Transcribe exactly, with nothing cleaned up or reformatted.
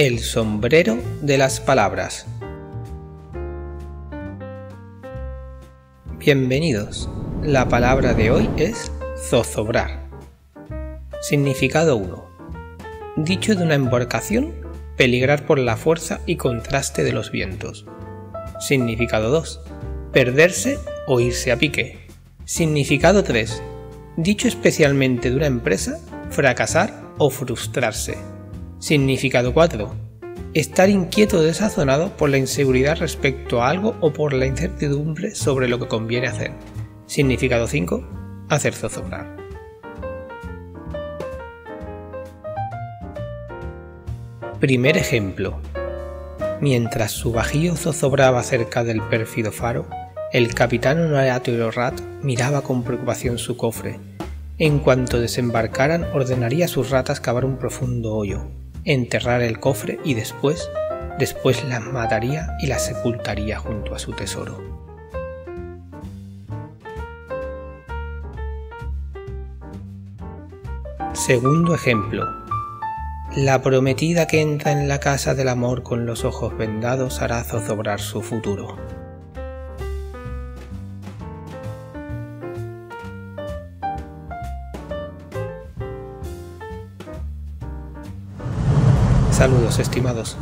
El sombrero de las palabras. Bienvenidos. La palabra de hoy es zozobrar. Significado uno. Dicho de una embarcación, peligrar por la fuerza y contraste de los vientos. Significado dos. Perderse o irse a pique. Significado tres. Dicho especialmente de una empresa, fracasar o frustrarse. Significado cuatro. Estar inquieto o desazonado por la inseguridad respecto a algo o por la incertidumbre sobre lo que conviene hacer. Significado cinco. Hacer zozobrar. Primer ejemplo. Mientras su bajío zozobraba cerca del pérfido faro, el capitán honorario Rat miraba con preocupación su cofre. En cuanto desembarcaran, ordenaría a sus ratas cavar un profundo hoyo, enterrar el cofre y después, después las mataría y las sepultaría junto a su tesoro. Segundo ejemplo. La prometida que entra en la casa del amor con los ojos vendados hará zozobrar su futuro. Saludos, estimados.